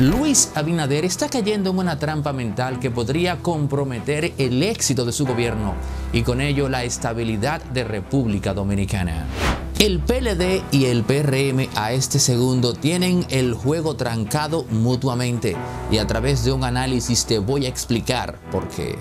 Luis Abinader está cayendo en una trampa mental que podría comprometer el éxito de su gobierno y con ello la estabilidad de República Dominicana. El PLD y el PRM a este segundo tienen el juego trancado mutuamente y a través de un análisis te voy a explicar por qué.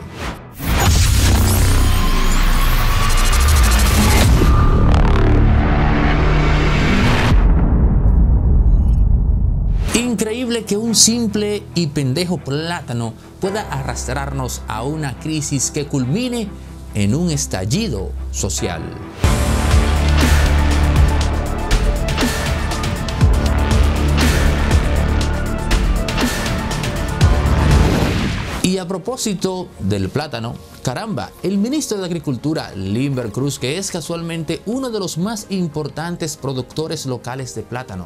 Increíble que un simple y pendejo plátano pueda arrastrarnos a una crisis que culmine en un estallido social. Y a propósito del plátano, caramba, el ministro de Agricultura, Limber Cruz, que es casualmente uno de los más importantes productores locales de plátano,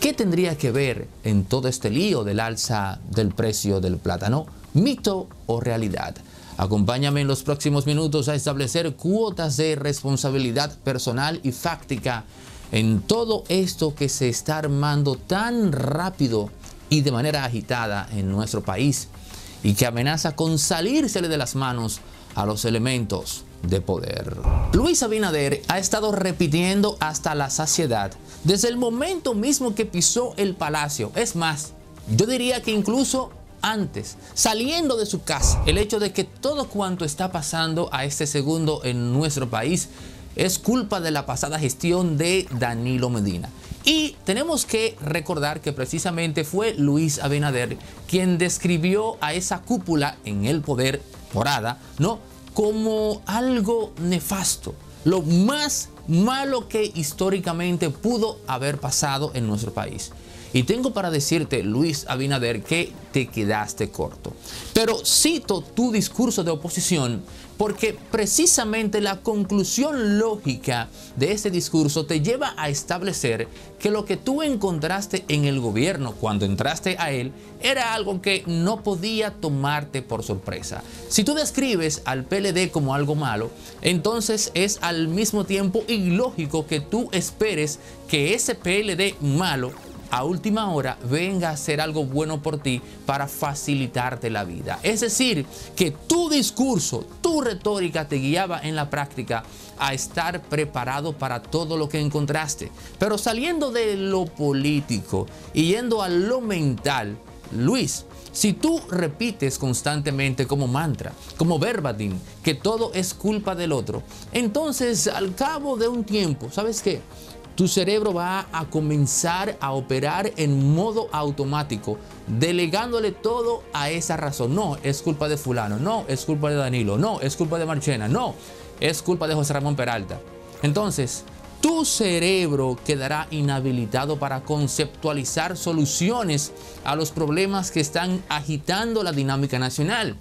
¿qué tendría que ver en todo este lío del alza del precio del plátano? ¿Mito o realidad? Acompáñame en los próximos minutos a establecer cuotas de responsabilidad personal y fáctica en todo esto que se está armando tan rápido y de manera agitada en nuestro país, y que amenaza con salírsele de las manos a los elementos de poder. Luis Abinader ha estado repitiendo hasta la saciedad desde el momento mismo que pisó el palacio. Es más, yo diría que incluso antes, saliendo de su casa, el hecho de que todo cuanto está pasando a este segundo en nuestro país es culpa de la pasada gestión de Danilo Medina. Y tenemos que recordar que precisamente fue Luis Abinader quien describió a esa cúpula en el poder morada, ¿no?, como algo nefasto, lo más malo que históricamente pudo haber pasado en nuestro país. Y tengo para decirte, Luis Abinader, que te quedaste corto. Pero cito tu discurso de oposición porque precisamente la conclusión lógica de este discurso te lleva a establecer que lo que tú encontraste en el gobierno cuando entraste a él era algo que no podía tomarte por sorpresa. Si tú describes al PLD como algo malo, entonces es al mismo tiempo ilógico que tú esperes que ese PLD malo a última hora venga a hacer algo bueno por ti para facilitarte la vida. Es decir, que tu discurso, tu retórica te guiaba en la práctica a estar preparado para todo lo que encontraste. Pero saliendo de lo político y yendo a lo mental, Luis, si tú repites constantemente como mantra, como verbatim, que todo es culpa del otro, entonces al cabo de un tiempo, ¿sabes qué? Tu cerebro va a comenzar a operar en modo automático, delegándole todo a esa razón. No, es culpa de fulano. No, es culpa de Danilo. No, es culpa de Marchena. No, es culpa de José Ramón Peralta. Entonces, tu cerebro quedará inhabilitado para conceptualizar soluciones a los problemas que están agitando la dinámica nacional.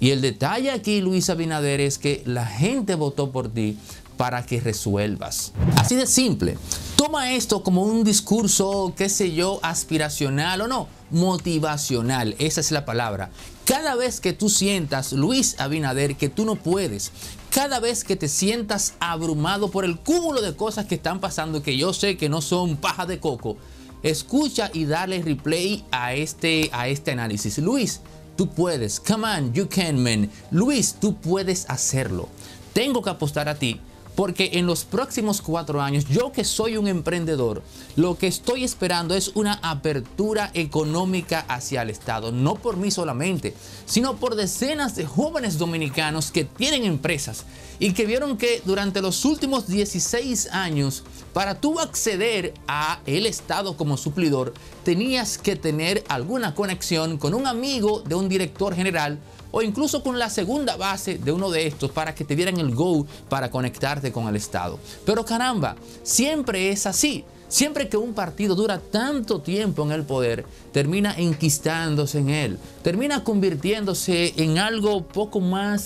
Y el detalle aquí, Luis Abinader, es que la gente votó por ti para que resuelvas. Así de simple. Toma esto como un discurso, qué sé yo, aspiracional o no, motivacional, esa es la palabra. Cada vez que tú sientas, Luis Abinader, que tú no puedes, cada vez que te sientas abrumado por el cúmulo de cosas que están pasando, que yo sé que no son paja de coco, escucha y dale replay a este análisis. Luis, tú puedes. Come on, you can, man. Luis, tú puedes hacerlo. Tengo que apostar a ti, porque en los próximos 4 años, yo que soy un emprendedor, lo que estoy esperando es una apertura económica hacia el Estado. No por mí solamente, sino por decenas de jóvenes dominicanos que tienen empresas y que vieron que durante los últimos 16 años, para tú acceder a el Estado como suplidor, tenías que tener alguna conexión con un amigo de un director general, o incluso con la segunda base de uno de estos para que te dieran el go para conectarte con el Estado. Pero caramba, siempre es así. Siempre que un partido dura tanto tiempo en el poder, termina enquistándose en él, termina convirtiéndose en algo poco menos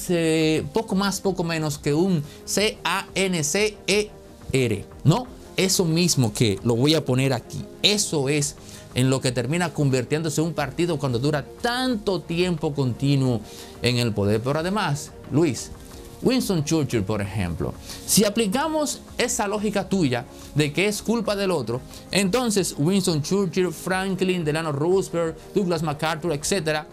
que un CANCER, ¿no? Eso mismo que lo voy a poner aquí. Eso es en lo que termina convirtiéndose un partido cuando dura tanto tiempo continuo en el poder. Pero además, Luis, Winston Churchill, por ejemplo. Si aplicamos esa lógica tuya de que es culpa del otro, entonces Winston Churchill, Franklin Delano Roosevelt, Douglas MacArthur, etcétera,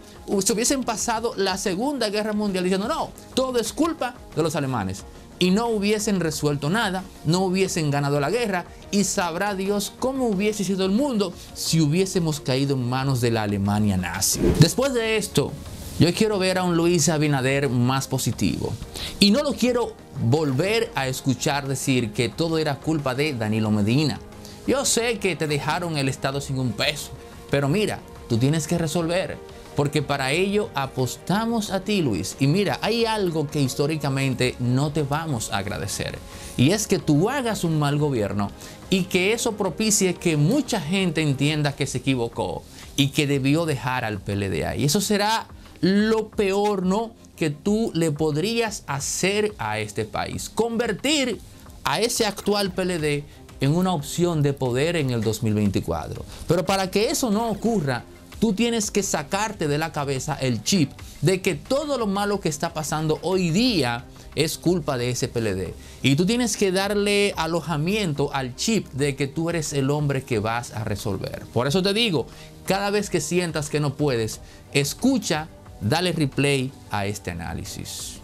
se hubiesen pasado la Segunda Guerra Mundial diciendo no, todo es culpa de los alemanes, y no hubiesen resuelto nada, no hubiesen ganado la guerra, y sabrá Dios cómo hubiese sido el mundo si hubiésemos caído en manos de la Alemania nazi. Después de esto, yo quiero ver a un Luis Abinader más positivo. Y no lo quiero volver a escuchar decir que todo era culpa de Danilo Medina. Yo sé que te dejaron el Estado sin un peso, pero mira, tú tienes que resolver, porque para ello apostamos a ti, Luis. Y mira, hay algo que históricamente no te vamos a agradecer, y es que tú hagas un mal gobierno y que eso propicie que mucha gente entienda que se equivocó y que debió dejar al PLD ahí. Eso será lo peor, ¿no?, que tú le podrías hacer a este país. Convertir a ese actual PLD en una opción de poder en el 2024. Pero para que eso no ocurra, tú tienes que sacarte de la cabeza el chip de que todo lo malo que está pasando hoy día es culpa de ese PLD. Y tú tienes que darle alojamiento al chip de que tú eres el hombre que vas a resolver. Por eso te digo, cada vez que sientas que no puedes, escucha, dale replay a este análisis.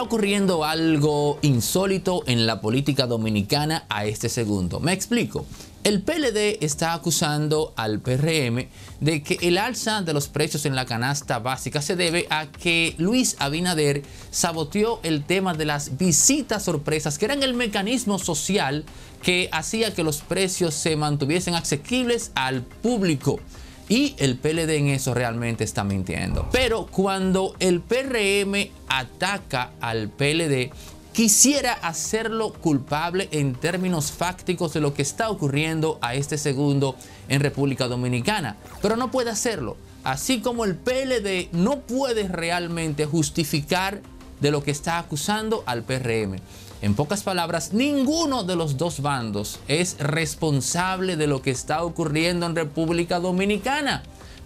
Ocurriendo algo insólito en la política dominicana a este segundo. Me explico. El PLD está acusando al PRM de que el alza de los precios en la canasta básica se debe a que Luis Abinader saboteó el tema de las visitas sorpresas, que eran el mecanismo social que hacía que los precios se mantuviesen asequibles al público. Y el PLD en eso realmente está mintiendo. Pero cuando el PRM ataca al PLD, quisiera hacerlo culpable en términos fácticos de lo que está ocurriendo a este segundo en República Dominicana. Pero no puede hacerlo. Así como el PLD no puede realmente justificar de lo que está acusando al PRM. En pocas palabras, ninguno de los dos bandos es responsable de lo que está ocurriendo en República Dominicana,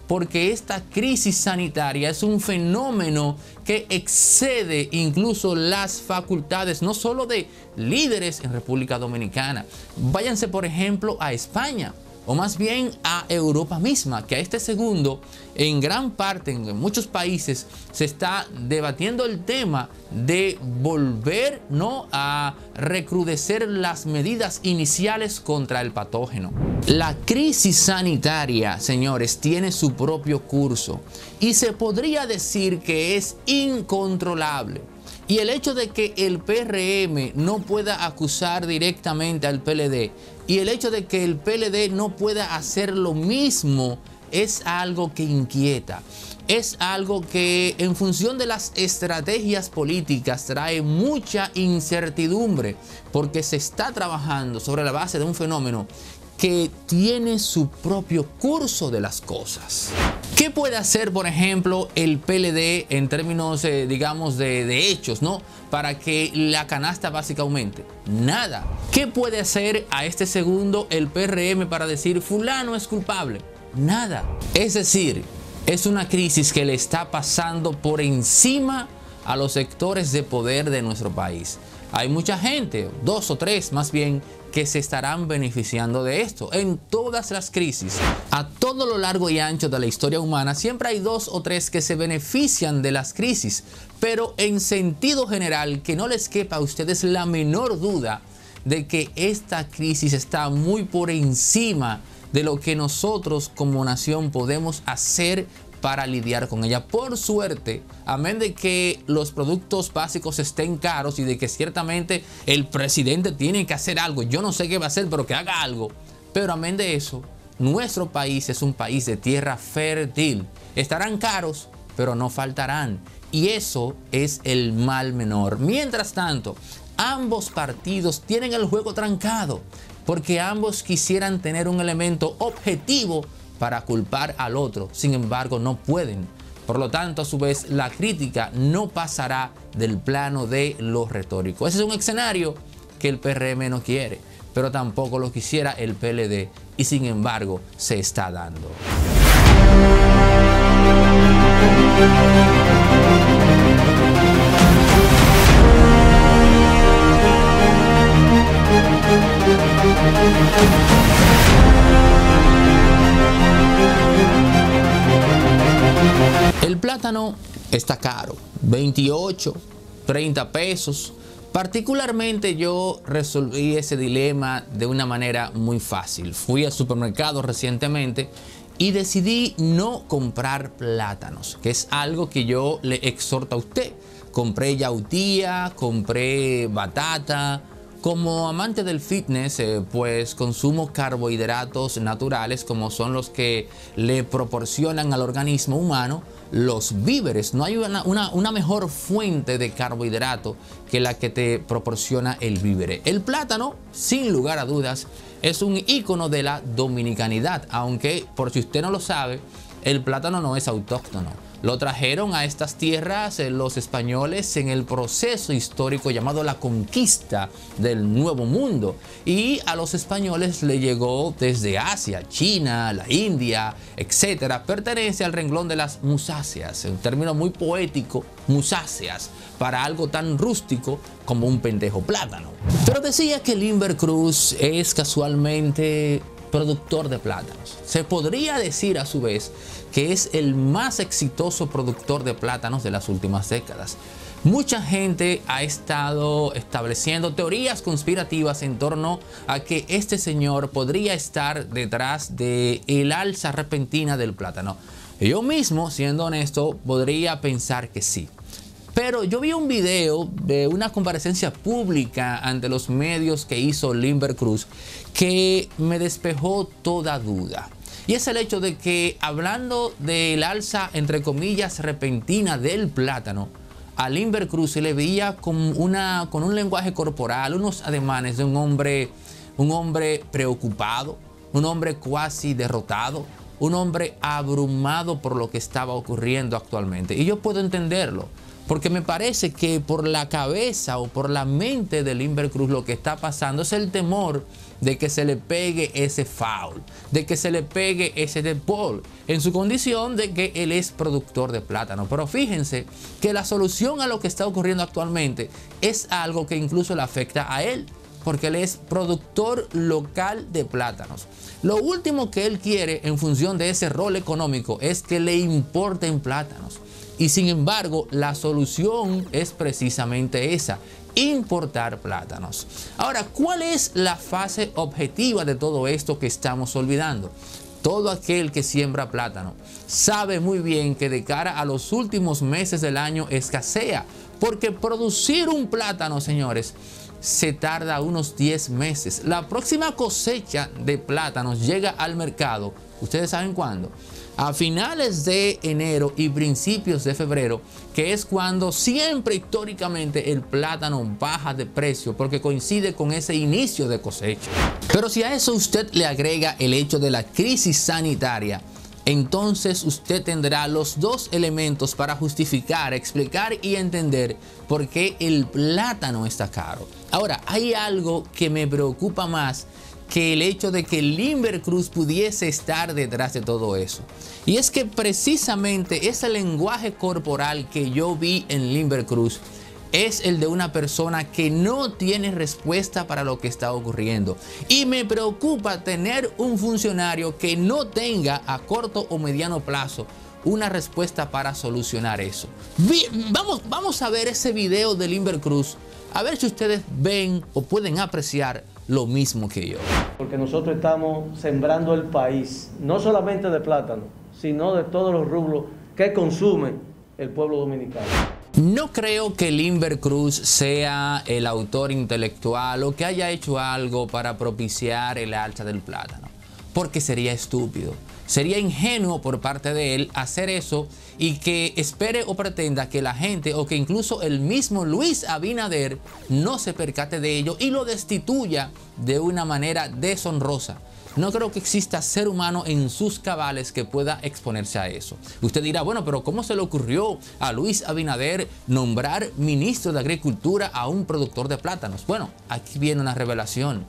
porque esta crisis sanitaria es un fenómeno que excede incluso las facultades, no solo de líderes en República Dominicana. Váyanse, por ejemplo, a España, o más bien a Europa misma, que a este segundo, en gran parte, en muchos países, se está debatiendo el tema de volver, ¿no?, a recrudecer las medidas iniciales contra el patógeno. La crisis sanitaria, señores, tiene su propio curso y se podría decir que es incontrolable. Y el hecho de que el PRM no pueda acusar directamente al PLD y el hecho de que el PLD no pueda hacer lo mismo es algo que inquieta. Es algo que en función de las estrategias políticas trae mucha incertidumbre, porque se está trabajando sobre la base de un fenómeno que tiene su propio curso de las cosas. ¿Qué puede hacer, por ejemplo, el PLD en términos, digamos, de hechos, ¿no?, para que la canasta básica aumente? Nada. ¿Qué puede hacer a este segundo el PRM para decir fulano es culpable? Nada. Es decir, es una crisis que le está pasando por encima a los sectores de poder de nuestro país. Hay mucha gente, dos o tres más bien, que se estarán beneficiando de esto. En todas las crisis, a todo lo largo y ancho de la historia humana, siempre hay dos o tres que se benefician de las crisis. Pero en sentido general, que no les quepa a ustedes la menor duda de que esta crisis está muy por encima de lo que nosotros como nación podemos hacer para lidiar con ella. Por suerte, amén de que los productos básicos estén caros y de que ciertamente el presidente tiene que hacer algo, yo no sé qué va a hacer, pero que haga algo, pero amén de eso, nuestro país es un país de tierra fértil. Estarán caros, pero no faltarán, y eso es el mal menor. Mientras tanto, ambos partidos tienen el juego trancado, porque ambos quisieran tener un elemento objetivo para culpar al otro, sin embargo no pueden. Por lo tanto, a su vez, la crítica no pasará del plano de lo retórico. Ese es un escenario que el PRM no quiere, pero tampoco lo quisiera el PLD, y sin embargo se está dando. El plátano está caro, 28, 30 pesos. Particularmente yo resolví ese dilema de una manera muy fácil. Fui al supermercado recientemente y decidí no comprar plátanos, que es algo que yo le exhorto a usted. Compré yautía, compré batata. Como amante del fitness, pues consumo carbohidratos naturales, como son los que le proporcionan al organismo humano los víveres. No hay una mejor fuente de carbohidrato que la que te proporciona el vívere. El plátano, sin lugar a dudas, es un ícono de la dominicanidad, aunque, por si usted no lo sabe, el plátano no es autóctono. Lo trajeron a estas tierras los españoles en el proceso histórico llamado la conquista del Nuevo Mundo. Y a los españoles le llegó desde Asia, China, la India, etc. Pertenece al renglón de las musáceas, un término muy poético, musáceas, para algo tan rústico como un pendejo plátano. Pero decía que Limber Cruz es casualmente productor de plátanos. Se podría decir a su vez que es el más exitoso productor de plátanos de las últimas décadas. Mucha gente ha estado estableciendo teorías conspirativas en torno a que este señor podría estar detrás de el alza repentina del plátano. Yo mismo, siendo honesto, podría pensar que sí. Pero yo vi un video de una comparecencia pública ante los medios que hizo Limber Cruz que me despejó toda duda. Y es el hecho de que, hablando del alza, entre comillas, repentina del plátano, a Limber Cruz se le veía con un lenguaje corporal, unos ademanes de un hombre preocupado, un hombre cuasi derrotado, un hombre abrumado por lo que estaba ocurriendo actualmente. Y yo puedo entenderlo, porque me parece que por la cabeza o por la mente de Limber Cruz lo que está pasando es el temor de que se le pegue ese foul, de que se le pegue ese deadball, en su condición de que él es productor de plátano. Pero fíjense que la solución a lo que está ocurriendo actualmente es algo que incluso le afecta a él, porque él es productor local de plátanos. Lo último que él quiere, en función de ese rol económico, es que le importen plátanos. Y sin embargo, la solución es precisamente esa, importar plátanos. Ahora, ¿cuál es la fase objetiva de todo esto que estamos olvidando? Todo aquel que siembra plátano sabe muy bien que de cara a los últimos meses del año escasea, porque producir un plátano, señores, se tarda unos 10 meses. La próxima cosecha de plátanos llega al mercado, ¿ustedes saben cuándo? A finales de enero y principios de febrero, que es cuando siempre históricamente el plátano baja de precio, porque coincide con ese inicio de cosecha. Pero si a eso usted le agrega el hecho de la crisis sanitaria, entonces usted tendrá los dos elementos para justificar, explicar y entender por qué el plátano está caro. Ahora, hay algo que me preocupa más que el hecho de que Limber Cruz pudiese estar detrás de todo eso. Y es que precisamente ese lenguaje corporal que yo vi en Limber Cruz es el de una persona que no tiene respuesta para lo que está ocurriendo. Y me preocupa tener un funcionario que no tenga a corto o mediano plazo una respuesta para solucionar eso. Vamos a ver ese video de Limber Cruz, a ver si ustedes ven o pueden apreciar lo mismo que yo. Porque nosotros estamos sembrando el país, no solamente de plátano, sino de todos los rublos que consume el pueblo dominicano. No creo que Limber Cruz sea el autor intelectual o que haya hecho algo para propiciar el alza del plátano. porque sería estúpido. Sería ingenuo por parte de él hacer eso y que espere o pretenda que la gente o que incluso el mismo Luis Abinader no se percate de ello y lo destituya de una manera deshonrosa. No creo que exista ser humano en sus cabales que pueda exponerse a eso. Usted dirá, bueno, pero ¿cómo se le ocurrió a Luis Abinader nombrar ministro de Agricultura a un productor de plátanos? Bueno, aquí viene una revelación.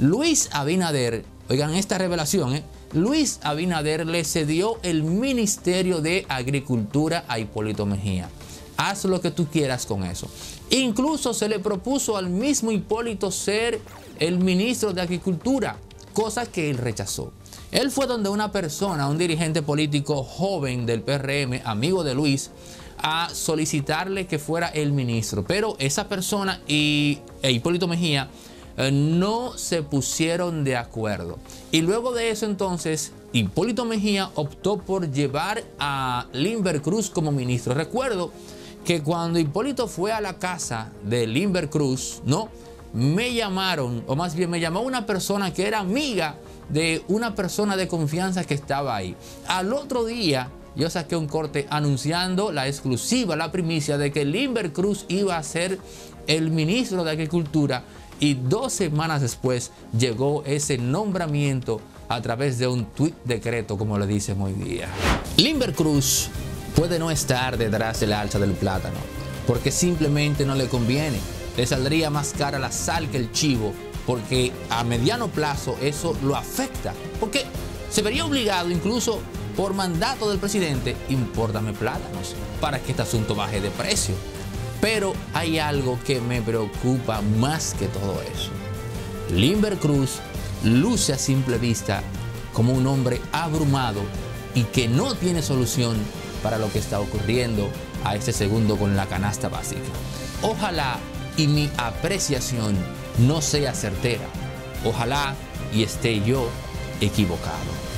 Luis Abinader, oigan esta revelación, Luis Abinader le cedió el Ministerio de Agricultura a Hipólito Mejía. Haz lo que tú quieras con eso. Incluso se le propuso al mismo Hipólito ser el ministro de Agricultura, cosa que él rechazó. Él fue donde una persona, un dirigente político joven del PRM, amigo de Luis, a solicitarle que fuera el ministro. Pero esa persona y Hipólito Mejía no se pusieron de acuerdo. Y luego de eso entonces Hipólito Mejía optó por llevar a Limber Cruz como ministro. Recuerdo que cuando Hipólito fue a la casa de Limber Cruz, ¿no? Me llamaron, o más bien me llamó una persona que era amiga de una persona de confianza que estaba ahí. Al otro día yo saqué un corte anunciando la exclusiva, la primicia de que Limber Cruz iba a ser el ministro de Agricultura. Y 2 semanas después llegó ese nombramiento a través de un tuit decreto, como le dicen hoy día. Limber Cruz puede no estar detrás de la alza del plátano, porque simplemente no le conviene. Le saldría más cara la sal que el chivo, porque a mediano plazo eso lo afecta. Porque se vería obligado, incluso por mandato del presidente, impórtame plátanos para que este asunto baje de precio. Pero hay algo que me preocupa más que todo eso. Limber Cruz luce a simple vista como un hombre abrumado y que no tiene solución para lo que está ocurriendo a este segundo con la canasta básica. Ojalá y mi apreciación no sea certera. Ojalá y esté yo equivocado.